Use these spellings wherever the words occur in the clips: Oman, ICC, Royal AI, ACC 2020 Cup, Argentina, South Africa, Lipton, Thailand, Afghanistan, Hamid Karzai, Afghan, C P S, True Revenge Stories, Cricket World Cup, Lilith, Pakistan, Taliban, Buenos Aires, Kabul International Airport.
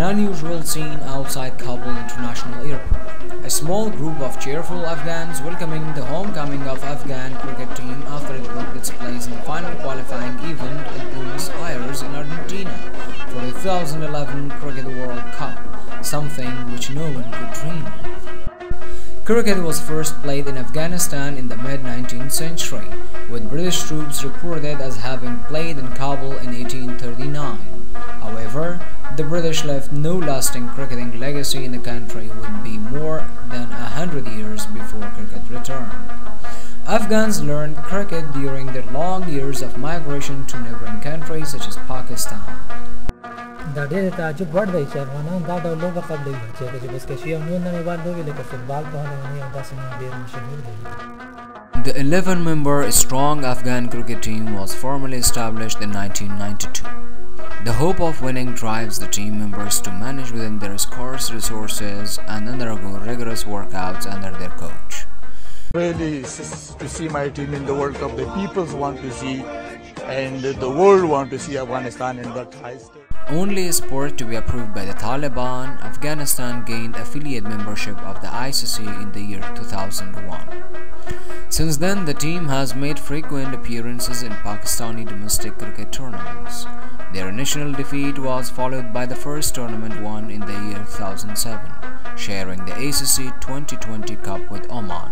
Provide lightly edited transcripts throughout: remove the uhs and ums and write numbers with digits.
an unusual scene outside Kabul International Airport. A small group of cheerful Afghans welcoming the homecoming of Afghan cricket team after it broke its place in the final qualifying event at Buenos Aires in Argentina for the 2011 Cricket World Cup, something which no one could dream of. Cricket was first played in Afghanistan in the mid-19th century, with British troops reported as having played in Kabul in 1839. However, the British left no lasting cricketing legacy in the country it would be more than 100 years before cricket returned. Afghans learned cricket during their long years of migration to neighboring countries such as Pakistan. The 11-member strong Afghan cricket team was formally established in 1992. The hope of winning drives the team members to manage within their scarce resources and undergo rigorous workouts under their coach. Really, to see my team in the World Cup, the peoples want to see and the world want to see Afghanistan in that high state. Only a sport to be approved by the Taliban, Afghanistan gained affiliate membership of the ICC in the year 2001. Since then, the team has made frequent appearances in Pakistani domestic cricket tournaments. Their initial defeat was followed by the first tournament won in the year 2007, sharing the ACC 2020 Cup with Oman,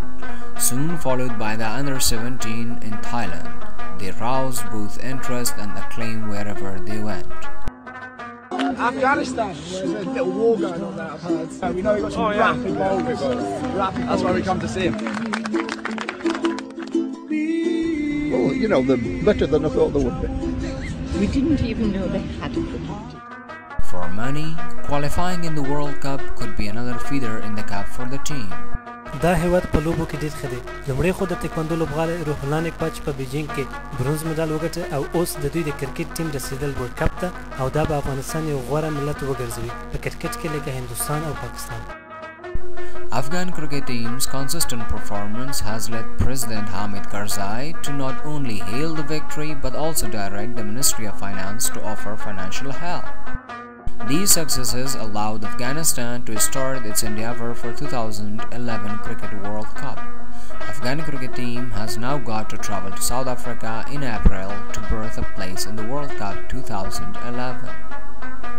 soon followed by the Under-17 in Thailand. They roused both interest and acclaim wherever they went. Afghanistan, there's a bit of war going on there, I've heard. We know we've got some rapid bowlers. That's why we come to see him. Well, you know, they're better than I thought they would be. We didn't even know they had a cricket team. For many, qualifying in the World Cup could be another feather in the cup for the team. Afghan cricket team's consistent performance has led President Hamid Karzai to not only hail the victory but also direct the Ministry of Finance to offer financial help. These successes allowed Afghanistan to start its endeavor for 2011 Cricket World Cup. Afghan cricket team has now got to travel to South Africa in April to berth a place in the World Cup 2011.